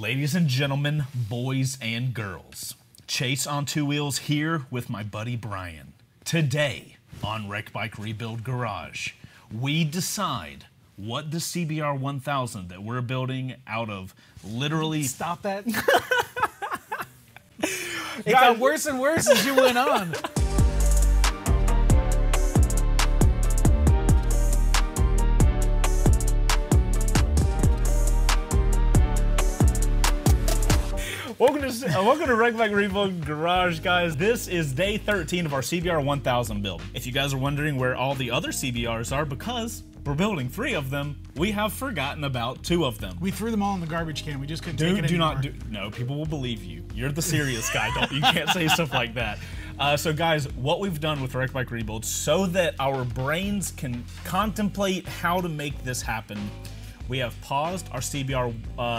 Ladies and gentlemen, boys and girls, Chase on Two Wheels here with my buddy Brian. Today on Wreck Bike Rebuild Garage, we decide what the CBR 1000 that we're building out of literally... Stop that. It got worse and worse as you went on. Welcome to Wreck Bike Rebuild Garage, guys. This is day 13 of our CBR 1000 build. If you guys are wondering where all the other CBRs are, because we're building 3 of them, we have forgotten about 2 of them. We threw them all in the garbage can. We just couldn't take it anymore. No, people will believe you. You're the serious guy. You can't say stuff like that. So guys, what we've done with Wreck Bike Rebuild, so that our brains can contemplate how to make this happen, we have paused our CBR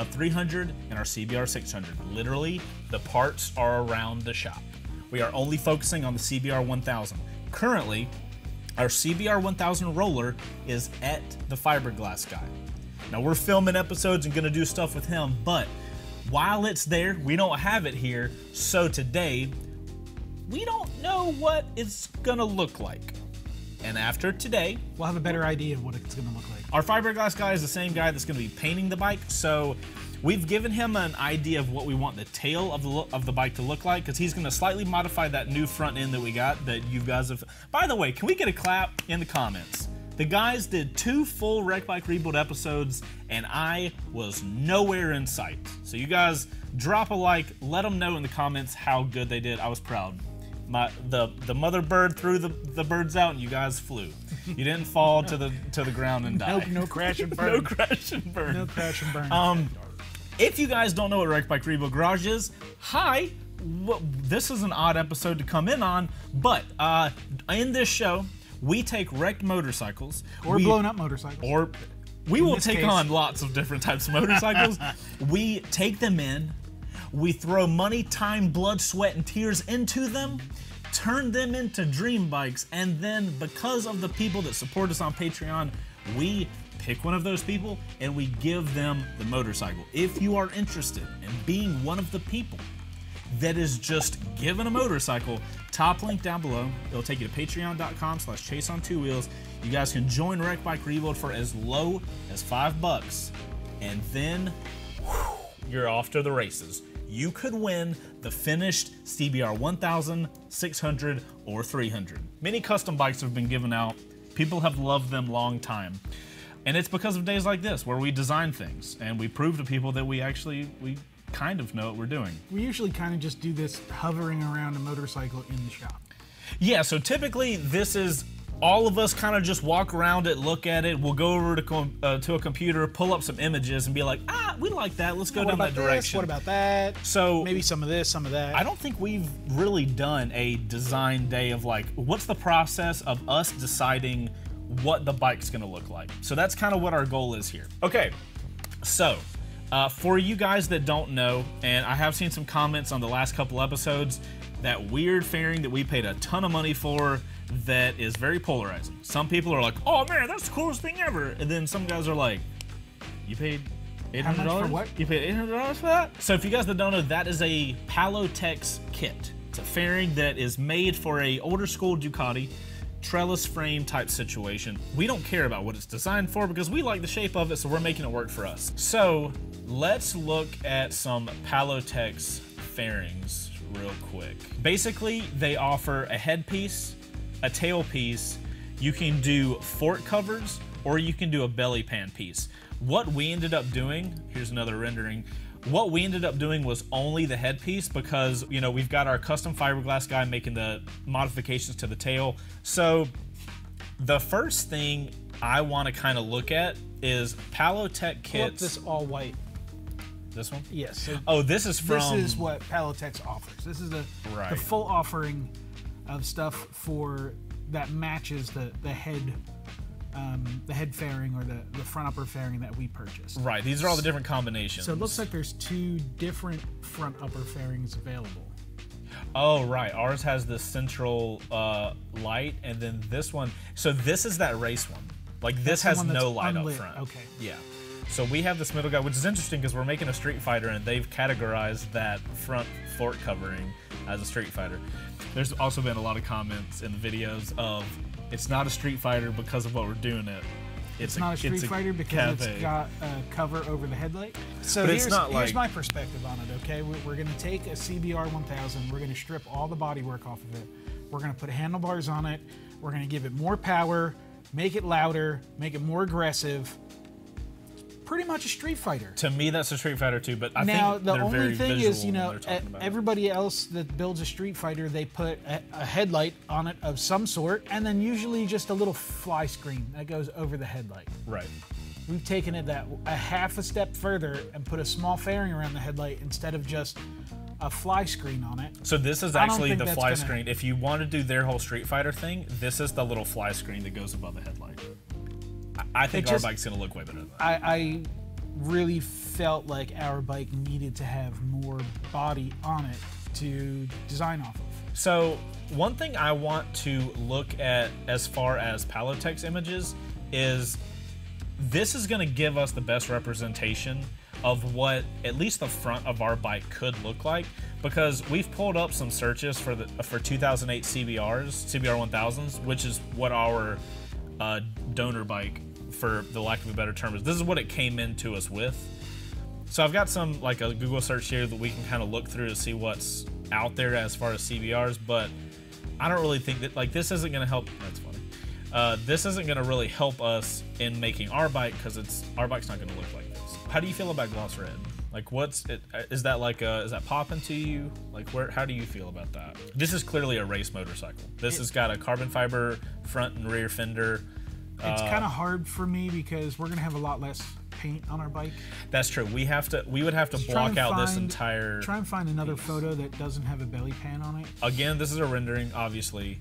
300 and our CBR 600. Literally, the parts are around the shop. We are only focusing on the CBR 1000. Currently, our CBR 1000 roller is at the fiberglass guy. Now, we're filming episodes and gonna do stuff with him, but while it's there, we don't have it here. So today, we don't know what it's gonna look like. And after today, we'll have a better idea of what it's going to look like. Our fiberglass guy is the same guy that's going to be painting the bike, so we've given him an idea of what we want the tail of the bike to look like, because he's going to slightly modify that new front end that we got that you guys have. By the way, can we get a clap in the comments? The guys did 2 full Wreck Bike Rebuild episodes, and I was nowhere in sight. So you guys drop a like, let them know in the comments how good they did. I was proud. The mother bird threw the birds out, and you guys flew. You didn't fall to the ground and die. Nope, no crash and burn. No crash and burn. No crash and burn. If you guys don't know what Wreck Bike Rebuild Garage is, hi. This is an odd episode to come in on, but in this show, we take wrecked motorcycles or blown up motorcycles, or we will take on lots of different types of motorcycles. We take them in. We throw money, time, blood, sweat, and tears into them, turn them into dream bikes, and then because of the people that support us on Patreon, we pick one of those people and we give them the motorcycle. If you are interested in being one of the people that is just given a motorcycle, top link down below. It'll take you to patreon.com/ChaseOnTwoWheels. You guys can join Wreck Bike Rebuild for as low as $5, and then whew, you're off to the races. You could win the finished CBR 1000, 600, or 300. Many custom bikes have been given out. People have loved them long time. And it's because of days like this where we design things and we prove to people that we kind of know what we're doing. We usually kind of just do this hovering around a motorcycle in the shop. Yeah, so typically this is all of us kind of just walk around it, look at it. We'll go over to a computer, pull up some images, and be like, ah, we like that. Let's go down that direction. What about that? So maybe some of this, some of that. I don't think we've really done a design day of like, what's the process of us deciding what the bike's going to look like? So that's kind of what our goal is here. Okay, so for you guys that don't know, and I have seen some comments on the last couple episodes, that weird fairing that we paid a ton of money for that is very polarizing. Some people are like, oh man, that's the coolest thing ever. And then some guys are like, you paid $800? How much for what? You paid $800 for that? So if you guys that don't know, that is a Pulotex kit. It's a fairing that is made for a older school Ducati trellis frame type situation. We don't care about what it's designed for because we like the shape of it, so we're making it work for us. So let's look at some Pulotex fairings real quick. Basically, they offer a headpiece, a tail piece, you can do fork covers, or you can do a belly pan piece. What we ended up doing, here's another rendering, what we ended up doing was only the headpiece because, you know, we've got our custom fiberglass guy making the modifications to the tail. So the first thing I want to kind of look at is Pulotex kits. Pull up this all white. This one? Yes. So oh, this is from... This is what Pulotex offers. This is the full offering of stuff for that matches the head fairing or the front upper fairing that we purchased. Right, these are all the different combinations. So it looks like there's 2 different front upper fairings available. Oh, right, ours has the central light, and then this one, so this is that race one. Like this has no light up front. Okay. Yeah. So we have this middle guy, which is interesting because we're making a Street Fighter and they've categorized that front fork covering as a Street Fighter. There's also been a lot of comments in the videos of it's not a Street Fighter because of what we're doing it. It's not a Street Fighter because it's got a cover over the headlight. So here's my perspective on it, okay? We're going to take a CBR1000, we're going to strip all the bodywork off of it, we're going to put handlebars on it, we're going to give it more power, make it louder, make it more aggressive. Pretty much a Street Fighter. To me, that's a Street Fighter too, but I think they're very visual. Now, the only thing is, you know, everybody else that builds a Street Fighter, they put a headlight on it of some sort, and then usually just a little fly screen that goes over the headlight. Right. We've taken it that a half a step further and put a small fairing around the headlight instead of just a fly screen on it. So this is actually the fly screen. If you want to do their whole Street Fighter thing, this is the little fly screen that goes above the headlight. I think just, our bike's going to look way better than that. I really felt like our bike needed to have more body on it to design off of. So one thing I want to look at as far as Pulotex images is this is going to give us the best representation of what at least the front of our bike could look like, because we've pulled up some searches for the 2008 CBR 1000s, which is what our donor bike, for the lack of a better term, is. This is what it came into us with. So I've got some, like a Google search here that we can kind of look through to see what's out there as far as CBRs, but I don't really think that, like, this isn't going to help. That's funny. This isn't going to really help us in making our bike, because it's, our bike's not going to look like this. How do you feel about gloss red? Like, what's it, is that like a, is that popping to you? Like, where, how do you feel about that? This is clearly a race motorcycle. This has got a carbon fiber front and rear fender. It's kind of hard for me because we're gonna have a lot less paint on our bike. That's true. We have to. We would have to block out this entire. Try and find another photo that doesn't have a belly pan on it. Again, this is a rendering, obviously,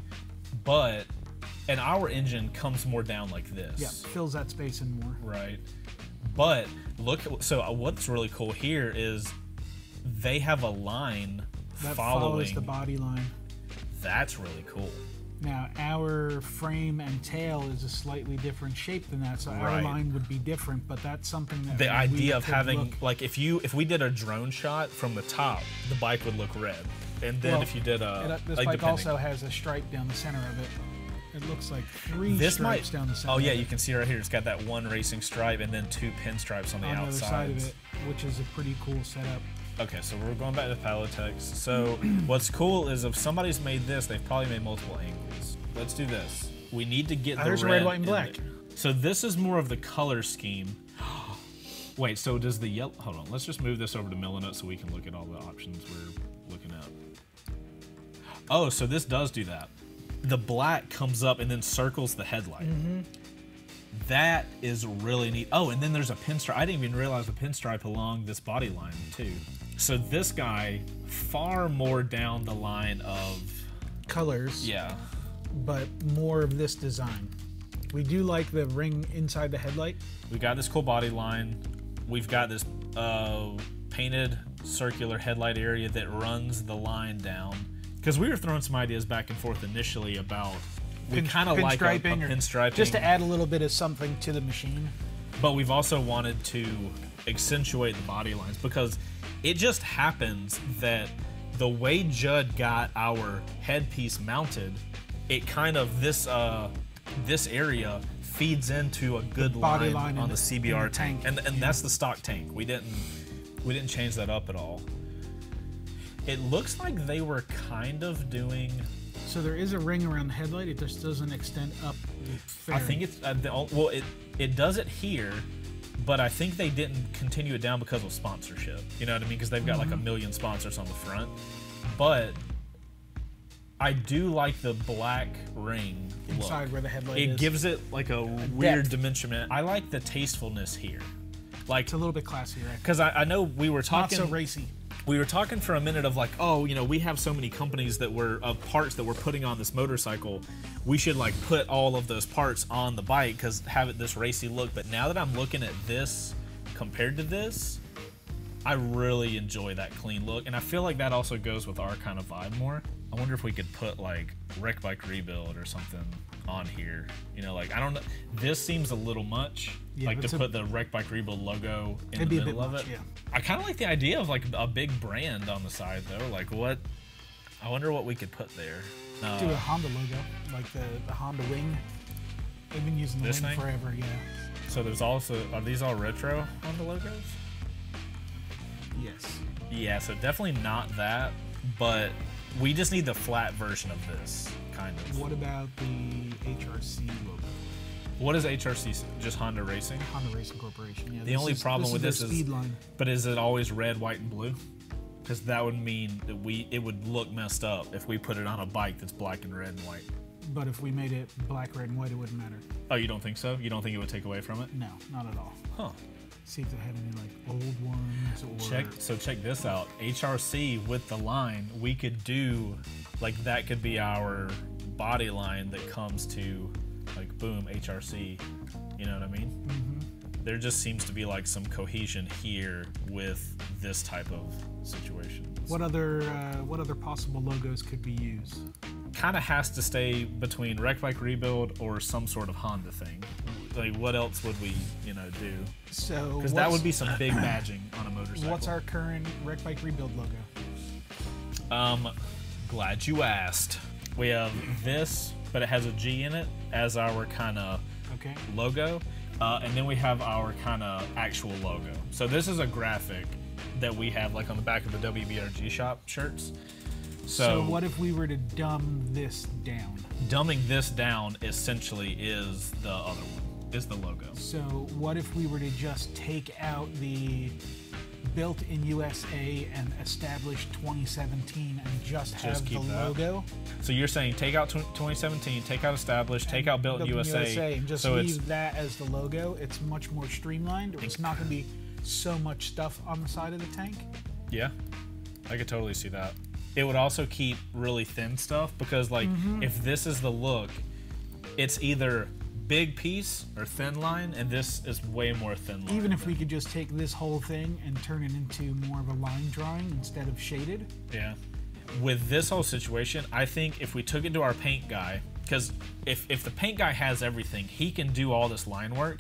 but and our engine comes more down like this. Yeah, fills that space in more. Right. But look, so what's really cool here is they have a line that follows the body line. That's really cool. Now, our frame and tail is a slightly different shape than that, so our line would be different, but that's something that the idea of having, like, if we did a drone shot from the top, the bike would look red. And then if you did a... This bike also has a stripe down the center of it. It looks like three stripes down the center. Oh, yeah, you can see right here. It's got that one racing stripe and then two pinstripes on the outside of it, which is a pretty cool setup. Okay, so we're going back to Pulotex. So what's cool is if somebody's made this, they've probably made multiple angles. Let's do this. We need to get the red, white, and black. So this is more of the color scheme. Wait, so does the yellow... Hold on, let's just move this over to Milanote so we can look at all the options we're looking at. Oh, so this does do that. The black comes up and then circles the headlight. Mm-hmm. That is really neat. Oh, and then there's a pinstripe. I didn't even realize a pinstripe along this body line, too. So this guy, far more down the line of... colors. Yeah. But more of this design. We do like the ring inside the headlight. We've got this cool body line. We've got this painted circular headlight area that runs the line down. Because we were throwing some ideas back and forth initially about... We kind of like a pinstriping. Just to add a little bit of something to the machine. But we've also wanted to accentuate the body lines, because it just happens that the way Judd got our headpiece mounted, it kind of, this area feeds into a good line on the CBR tank. And that's the stock tank. We didn't change that up at all. It looks like they were kind of doing... So there is a ring around the headlight. It just doesn't extend up. I think it's well. It does it here, but I think they didn't continue it down because of sponsorship. You know what I mean? Because they've got like a million sponsors on the front. But I do like the black ring inside look. Where the headlight is. It gives it like a weird dimension. I like the tastefulness here. Like it's a little bit classier. Because I know we were talking. Not so racy. We were talking for a minute of like, oh, you know, we have so many companies that were of parts that we're putting on this motorcycle. We should like put all of those parts on the bike because have it this racy look. But now that I'm looking at this compared to this, I really enjoy that clean look, and I feel like that also goes with our kind of vibe more. I wonder if we could put like Wreck Bike Rebuild or something on here, you know, like I don't know, this seems a little much, yeah, like to put the Wreck Bike Rebuild logo in the middle of it. Yeah. I kind of like the idea of like a big brand on the side though, like what, I wonder what we could put there. Do a Honda logo, like the Honda wing. They've been using the wing forever, yeah. So there's also, are these all retro Honda logos? Yes. Yeah, so definitely not that, but we just need the flat version of this, kind of. What about the HRC logo? What is HRC? Just Honda Racing? Honda Racing Corporation, yeah. The only problem with this is, but is it always red, white, and blue? Because that would mean that it would look messed up if we put it on a bike that's black and red and white. But if we made it black, red, and white, it wouldn't matter. Oh, you don't think so? You don't think it would take away from it? No, not at all. Huh. See if they had any like old ones or... So check this out. HRC with the line, we could do, like that could be our body line that comes to like, boom, HRC, you know what I mean? Mm-hmm. There just seems to be like some cohesion here with this type of situation. What other possible logos could be used? Kind of has to stay between Wreck Bike Rebuild or some sort of Honda thing. Like what else would we, you know, do? So because that would be some big badging on a motorcycle. What's our current Wreck Bike Rebuild logo? Glad you asked. We have this, but it has a G in it as our kind of logo, and then we have our kind of actual logo. So this is a graphic that we have like on the back of the WBRG shop shirts. So what if we were to dumb this down? Dumbing this down essentially is the other one, is the logo. So what if we were to just take out the built in USA and established 2017 and just have the logo? So you're saying take out 2017, take out established, take out built in USA. And just leave that as the logo. It's much more streamlined. It's not going to be so much stuff on the side of the tank. Yeah, I could totally see that. It would also keep really thin stuff because like if this is the look, it's either big piece or thin line, and this is way more thin line. Even if we could just take this whole thing and turn it into more of a line drawing instead of shaded. Yeah. With this whole situation, I think if we took it to our paint guy, because if the paint guy has everything, he can do all this line work.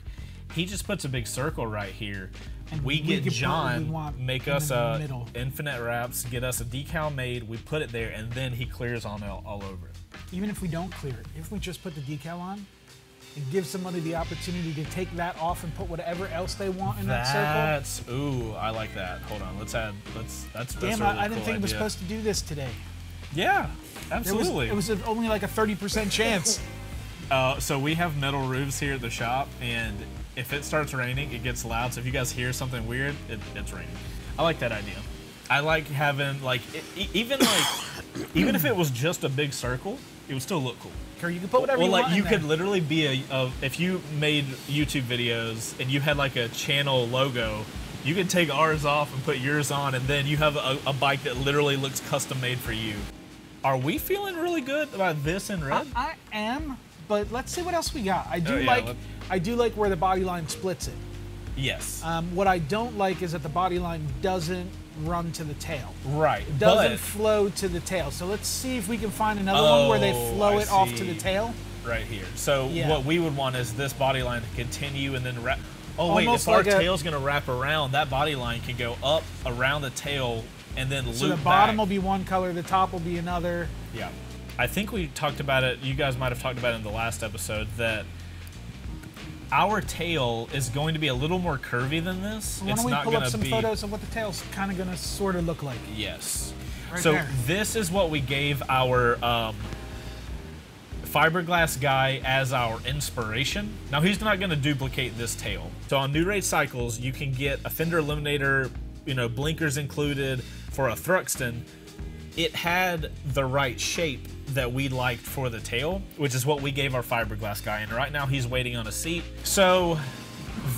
He just puts a big circle right here. And we get John, make us a infinite wraps, get us a decal made, we put it there, and then he clears on all over it. Even if we don't clear it, if we just put the decal on, and give somebody the opportunity to take that off and put whatever else they want in that circle. Ooh, I like that. Hold on, that's damn, really I didn't think it was supposed to do this today. Yeah, absolutely. It was only like a 30% chance. So we have metal roofs here at the shop, and if it starts raining, it gets loud. So if you guys hear something weird, it's raining. I like that idea. I like having even if it was just a big circle, it would still look cool. Or you could put whatever you want. Well, like you could literally be if you made YouTube videos and you had like a channel logo, you could take ours off and put yours on, and then you have a bike that literally looks custom made for you. Are we feeling really good about this in red? I am. But let's see what else we got. I do like where the body line splits it. Yes. What I don't like is that the body line doesn't run to the tail. Right. It doesn't flow to the tail. So let's see if we can find another one where they flow it off to the tail. Right here. So what we would want is this body line to continue and then wrap. Oh wait, if our tail's going to wrap around, that body line can go up around the tail and then loop back. So the bottom will be one color, the top will be another. Yeah. I think we talked about it, you guys might have talked about it in the last episode, that our tail is going to be a little more curvy than this. Why don't we pull up some photos of what the tail's kind of going to sort of look like? Yes. Right so there. This is what we gave our fiberglass guy as our inspiration. Now he's not going to duplicate this tail. So on New Ray Cycles, you can get a fender eliminator, you know, blinkers included for a Thruxton. It had the right shape that we liked for the tail, which is what we gave our fiberglass guy, and right now he's waiting on a seat. So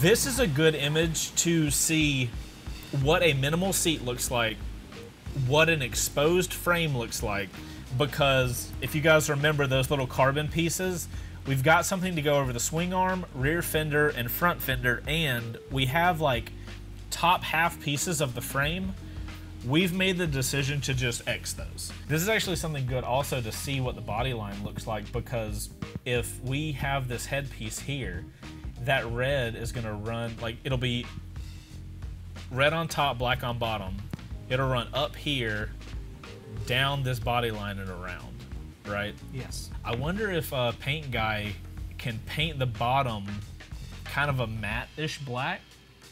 this is a good image to see what a minimal seat looks like, what an exposed frame looks like, because if you guys remember those little carbon pieces, we've got something to go over the swing arm, rear fender, and front fender, and we have like top half pieces of the frame, we've made the decision to just X those. This is actually something good also to see what the body line looks like, because if we have this headpiece here, that red is gonna run, like it'll be red on top, black on bottom. It'll run up here, down this body line and around, right? Yes. I wonder if a paint guy can paint the bottom kind of a matte-ish black,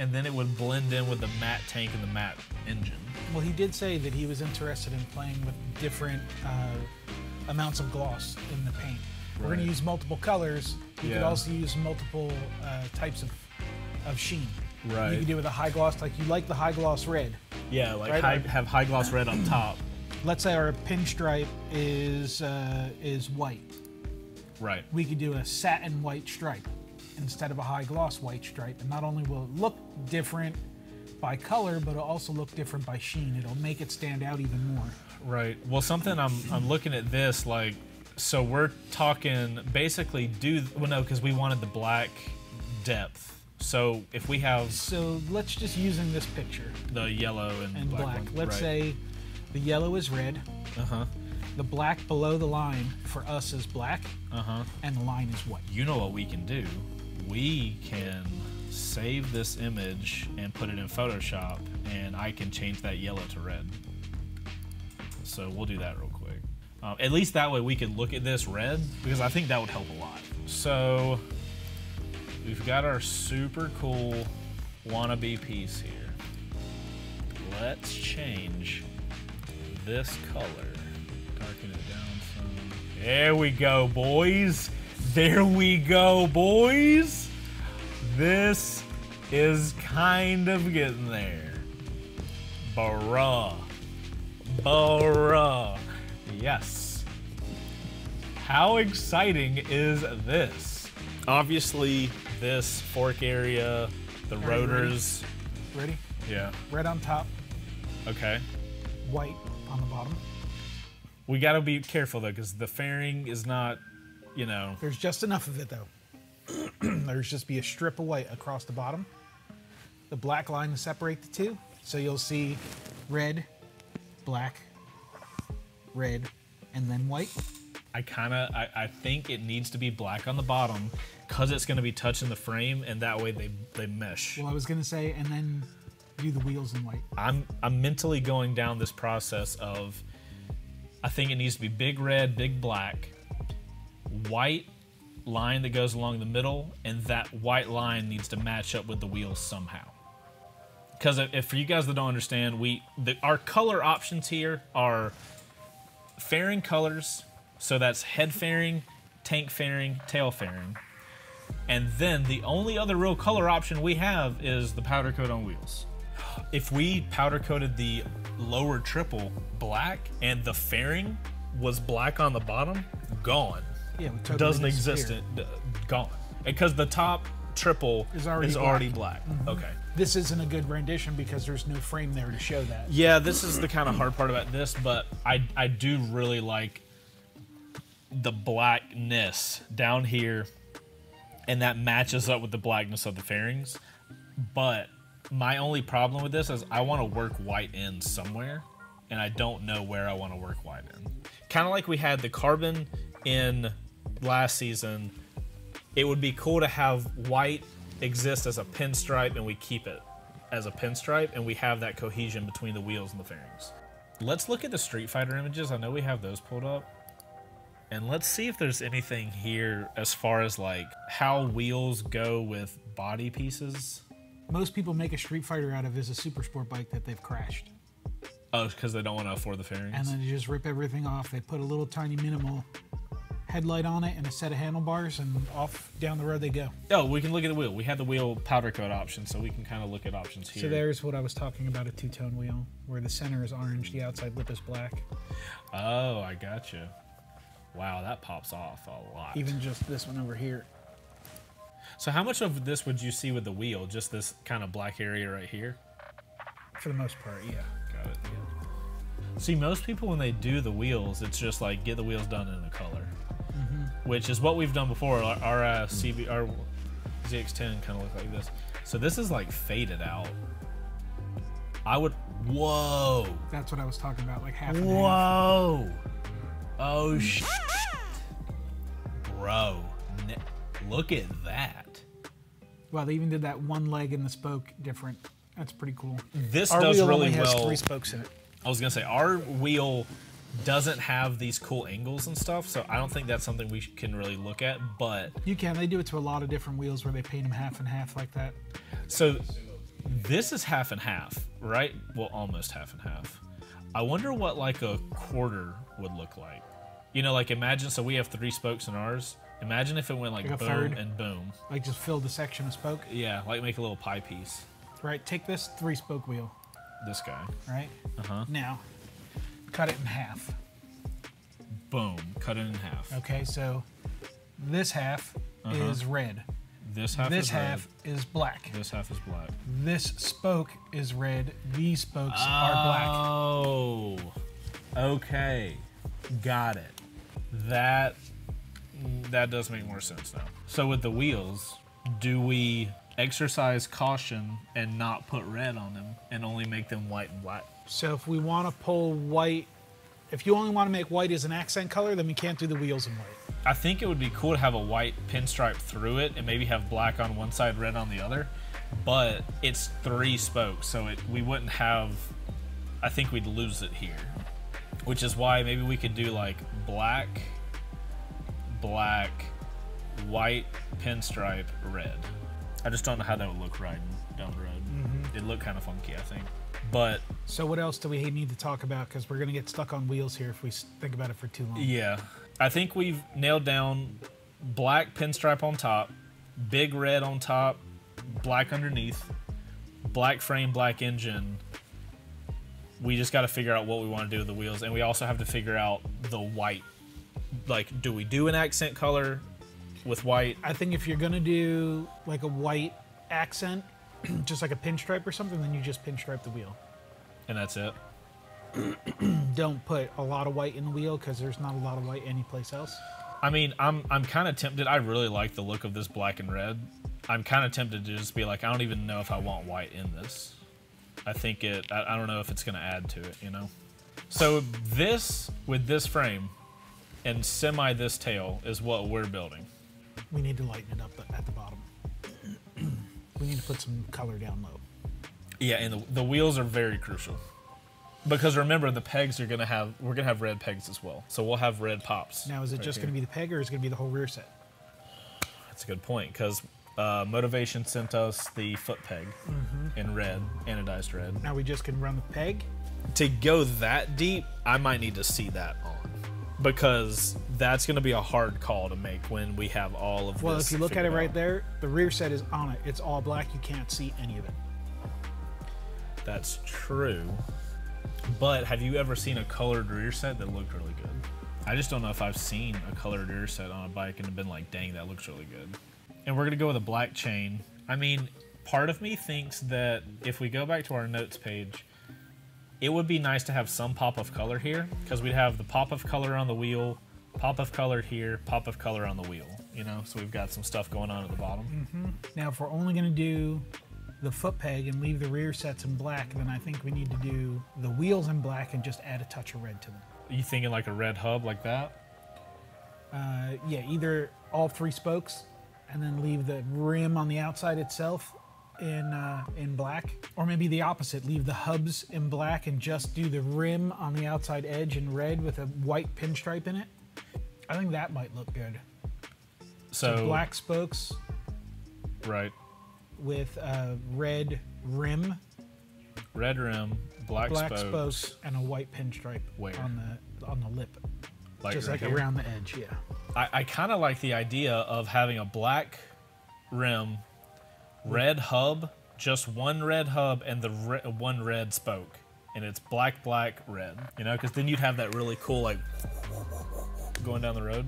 and then it would blend in with the matte tank and the matte engine. Well, he did say that he was interested in playing with different amounts of gloss in the paint. Right. We're going to use multiple colors. You could also use multiple types of sheen. Right. You could do with a high gloss, like you like the high gloss red. Yeah, like right? Have high gloss red on top. Let's say our pinstripe is white. Right. We could do a satin white stripe instead of a high gloss white stripe, and not only will it look different by color, but it'll also look different by sheen. It'll make it stand out even more. Right. Well, something I'm looking at this like, so we're talking basically because we wanted the black depth. So if we have, so let's just using this picture, the yellow and black. Let's say the yellow is red. Uh-huh. The black below the line for us is black. Uh-huh. And the line is white. You know what we can do? We can save this image and put it in Photoshop, and I can change that yellow to red. So we'll do that real quick. At least that way we can look at this red, because I think that would help a lot. So we've got our super cool wannabe piece here. Let's change this color. Darken it down some. There we go, boys. There we go, boys. This is kind of getting there. Bruh. Bruh. Yes. How exciting is this? Obviously, this fork area, the rotors. Ready? Yeah. Red on top. Okay. White on the bottom. We gotta be careful though, because the fairing is not, you know. There's just enough of it though. There's just be a strip of white across the bottom. The black line to separate the two. So you'll see red, black, red, and then white. I think it needs to be black on the bottom, because it's gonna be touching the frame, and that way they mesh. Well, I was gonna say, and then do the wheels in white. I'm mentally going down this process of, I think it needs to be big red, big black, white line that goes along the middle, and that white line needs to match up with the wheels somehow. Because if, for you guys that don't understand, our color options here are fairing colors, so that's head fairing, tank fairing, tail fairing, and then the only other real color option we have is the powder coat on wheels. If we powder coated the lower triple black and the fairing was black on the bottom, gone. Yeah, totally doesn't exist. Gone. Because the top triple is already black. Mm-hmm. Okay. This isn't a good rendition because there's no frame there to show that. Yeah, this is the kind of hard part about this, but I do really like the blackness down here, and that matches up with the blackness of the fairings. But my only problem with this is I want to work white in somewhere, and I don't know where I want to work white in. Kind of like we had the carbon in last season. It would be cool to have white exist as a pinstripe, and we keep it as a pinstripe, and we have that cohesion between the wheels and the fairings. Let's look at the Street Fighter images. I know we have those pulled up. And let's see if there's anything here as far as like how wheels go with body pieces. Most people make a Street Fighter out of is a super sport bike that they've crashed. Oh, because they don't want to afford the fairings. And then they just rip everything off. They put a little tiny minimal headlight on it and a set of handlebars, and off down the road they go. Oh, we can look at the wheel. We have the wheel powder coat option, so we can kind of look at options here. So there's what I was talking about, a two-tone wheel, where the center is orange, the outside lip is black. Oh, I gotcha. Wow, that pops off a lot. Even just this one over here. So how much of this would you see with the wheel? Just this kind of black area right here? For the most part, yeah. Got it. Yeah. See, most people when they do the wheels, it's just like get the wheels done in the color, mm-hmm. which is what we've done before. Our ZX10 kind of looked like this. So this is like faded out. I would, whoa. That's what I was talking about, like half and whoa. Half. Oh, shit. Bro, look at that. Wow, they even did that one leg and the spoke different. That's pretty cool. This our does wheel really only has well. 3 spokes in it. I was gonna say, our wheel doesn't have these cool angles and stuff, so I don't think that's something we can really look at, but... You can, they do it to a lot of different wheels where they paint them half and half like that. So this is half and half, right? Well, almost half and half. I wonder what like a quarter would look like. You know, like imagine, so we have 3 spokes in ours. Imagine if it went like boom third, and boom. Like just fill the section of spoke? Yeah, like make a little pie piece. Right, take this 3 spoke wheel. This guy. Right? Uh-huh. Now, cut it in half. Boom, cut it in half. Okay, so this half is red. This half is black. This half is black. This spoke is red. These spokes are black. Oh, okay. Got it. That does make more sense now. So with the wheels, do we exercise caution and not put red on them and only make them white and black? So if we want to pull white, if you only want to make white as an accent color, then we can't do the wheels in white. I think it would be cool to have a white pinstripe through it and maybe have black on one side, red on the other, but it's 3 spokes, so we wouldn't have, I think we'd lose it here, which is why maybe we could do like black, black, white, pinstripe, red. I just don't know how that would look riding down the road. Mm-hmm. It'd look kind of funky, I think. But so what else do we need to talk about? Because we're gonna get stuck on wheels here if we think about it for too long. Yeah, I think we've nailed down black pinstripe on top, big red on top, black underneath, black frame, black engine. We just got to figure out what we want to do with the wheels, and we also have to figure out the white. Like, do we do an accent color with white? I think if you're gonna do like a white accent, just like a pinstripe or something, then you just pinstripe the wheel. And that's it. Don't put a lot of white in the wheel because there's not a lot of white anyplace else. I mean, I'm kind of tempted. I really like the look of this black and red. I'm kind of tempted to just be like, I don't even know if I want white in this. I think it, I don't know if it's gonna add to it, you know? So this, with this frame and semi this tail is what we're building. We need to lighten it up at the bottom. We need to put some color down low. Yeah, and the wheels are very crucial. Because remember, the pegs are gonna have, we're gonna have red pegs as well. So we'll have red pops. Now, is it just gonna be the peg or is it gonna be the whole rear set? That's a good point, because Motivation sent us the foot peg in red, anodized red. Now we just can run the peg? To go that deep, I might need to see that on. Because that's gonna be a hard call to make when we have all of this. Well, if you look at it right there, the rear set is on it. It's all black, you can't see any of it. That's true. But have you ever seen a colored rear set that looked really good? I just don't know if I've seen a colored rear set on a bike and been like, dang, that looks really good. And we're gonna go with a black chain. I mean, part of me thinks that if we go back to our notes page, it would be nice to have some pop of color here, because we'd have the pop of color on the wheel, pop of color here, pop of color on the wheel, you know? So we've got some stuff going on at the bottom. Now, if we're only gonna do the foot peg and leave the rear sets in black, then I think we need to do the wheels in black and just add a touch of red to them. Are you thinking like a red hub like that? Yeah, either all 3 spokes and then leave the rim on the outside itself in black, or maybe the opposite, leave the hubs in black and just do the rim on the outside edge in red with a white pinstripe in it. I think that might look good. So black spokes, right, with a red rim, black spokes and a white pinstripe on the lip, like just right around the edge. Yeah, I kind of like the idea of having a black rim, red hub, just one red hub, and the one red spoke, and it's black, black, red, you know, because then you'd have that really cool like going down the road.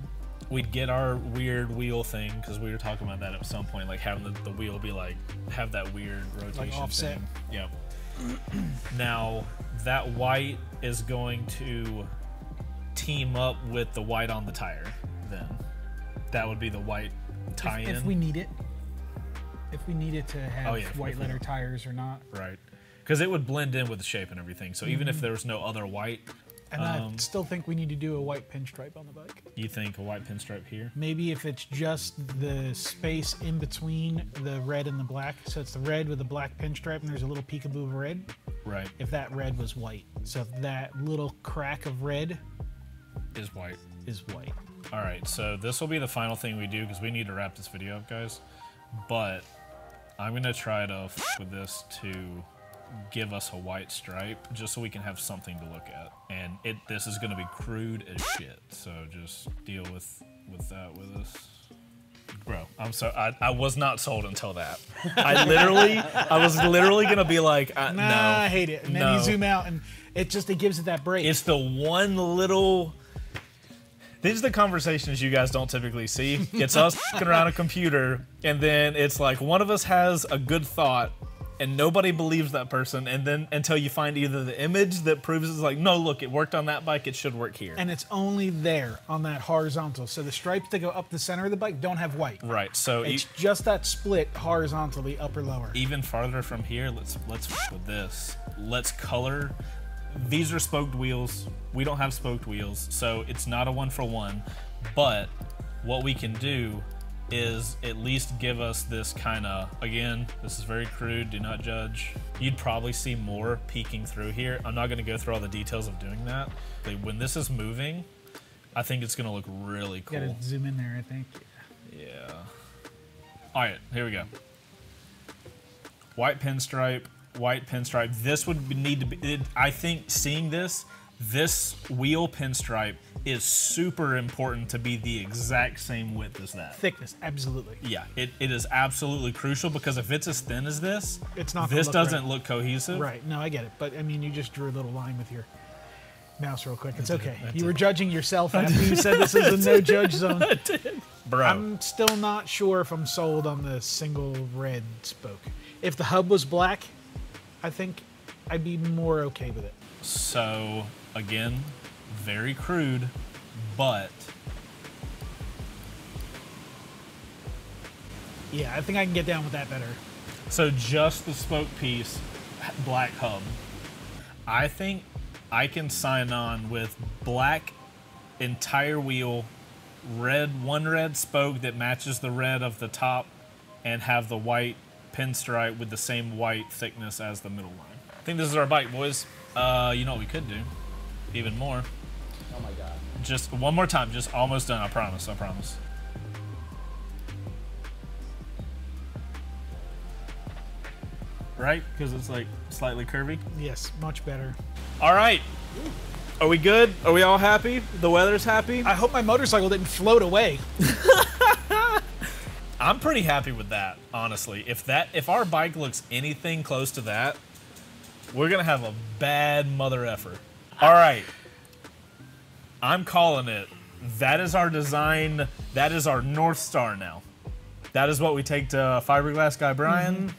We'd get our weird wheel thing, because we were talking about that at some point, like having the wheel be like, have that weird rotation, like offset thing. Yeah. Now that white is going to team up with the white on the tire. Then that would be the white tie-in if we need it to have white leather tires or not, right? because it would blend in with the shape and everything. So even if there was no other white. And I still think we need to do a white pinstripe on the bike. You think a white pinstripe here? Maybe if it's just the space in between the red and the black. So it's the red with the black pinstripe and there's a little peekaboo of red. Right. If that red was white. So if that little crack of red is white. Is white. All right, so this will be the final thing we do because we need to wrap this video up, guys. But I'm gonna try to f with this to give us a white stripe just so we can have something to look at, and this is going to be crude as shit, so just deal with that with us, bro. I'm so I was not sold until that. I was literally gonna be like nah, I hate it, and then you zoom out and it gives it that break. It's the one little. These are the conversations you guys don't typically see. It's us fucking around a computer, and then it's like one of us has a good thought and nobody believes that person, and then until you find either the image that proves it's like, no, look, it worked on that bike, it should work here. And it's only there on that horizontal. So the stripes that go up the center of the bike don't have white. Right, so it's just that split horizontally, upper, lower. Even farther from here, let's f with this. Let's color. These are spoked wheels. We don't have spoked wheels, so it's not a one for one, but what we can do is at least give us this kind of, again, this is very crude, do not judge. You'd probably see more peeking through here. I'm not gonna go through all the details of doing that. But when this is moving, I think it's gonna look really cool. Gotta zoom in there, I think. Yeah. All right, here we go. White pinstripe, white pinstripe. This would need to be, I think seeing this wheel pinstripe is super important to be the exact same width as that. Thickness, absolutely. Yeah, it is absolutely crucial, because if it's as thin as this, it's not. This doesn't look cohesive. Right, no, I get it. But I mean, you just drew a little line with your mouse real quick. It's okay. You were judging yourself after you said this is a no judge zone. I did. Bro. I'm still not sure if I'm sold on the single red spoke. If the hub was black, I think I'd be more okay with it. So, again, very crude, but yeah, I think I can get down with that better. So just the spoke piece, black hub. I think I can sign on with black entire wheel, red, one red spoke that matches the red of the top, and have the white pinstripe with the same white thickness as the middle line. I think this is our bike, boys. You know what we could do? Even more. Oh my god. Just one more time, just almost done, I promise, I promise. Right? Because it's like slightly curvy? Yes, much better. All right. Are we good? Are we all happy? The weather's happy? I hope my motorcycle didn't float away. I'm pretty happy with that, honestly. If our bike looks anything close to that, we're gonna have a bad mother effer. All right, I'm calling it. That is our design. That is our North Star now. That is what we take to Fiberglass Guy Brian.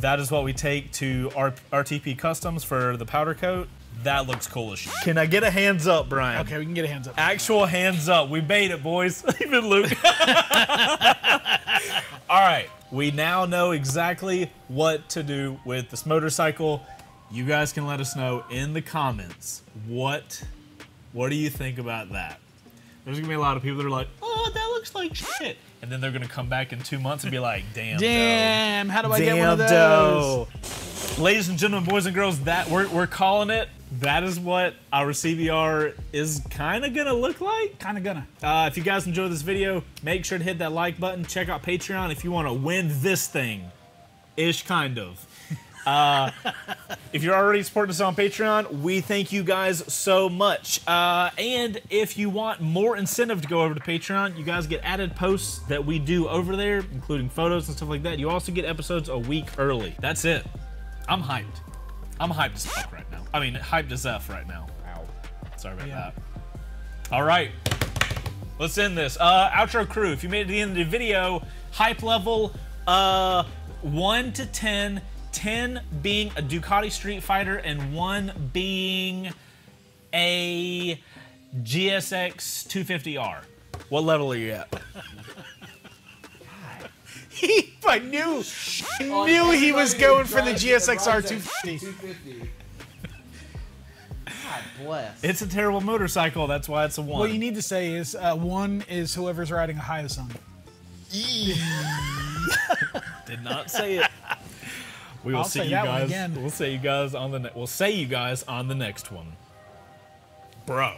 That is what we take to RTP Customs for the powder coat. That looks cool as shit. Can I get a hands up, Brian? Okay, we can get a hands up. Actual hands up. We made it, boys. Even Luke. All right, we now know exactly what to do with this motorcycle. You guys can let us know in the comments what do you think about that. There's gonna be a lot of people that are like, oh, that looks like shit, and then they're gonna come back in 2 months and be like, damn, how do I get one of those? Ladies and gentlemen, boys and girls, that we're calling it. That is what our CBR is kind of gonna look like. Kind of gonna. If you guys enjoyed this video, make sure to hit that like button. Check out Patreon if you want to win this thing ish, kind of. If you're already supporting us on Patreon, we thank you guys so much. And if you want more incentive to go over to Patreon, you guys get added posts that we do over there, including photos and stuff like that. You also get episodes a week early. That's it. I'm hyped. I'm hyped as fuck right now. I mean, hyped as F right now. Ow. Sorry about that. All right. Let's end this. Outro crew, if you made it to the end of the video, hype level 1 to 10. 10 being a Ducati Street Fighter and 1 being a GSX 250R. What level are you at? I knew he was going for the GSX R250. God bless. It's a terrible motorcycle. That's why it's a one. What you need to say is one is whoever's riding a Hayabusa. Did not say it. We will see you guys. We'll see you guys on the next one. Bro.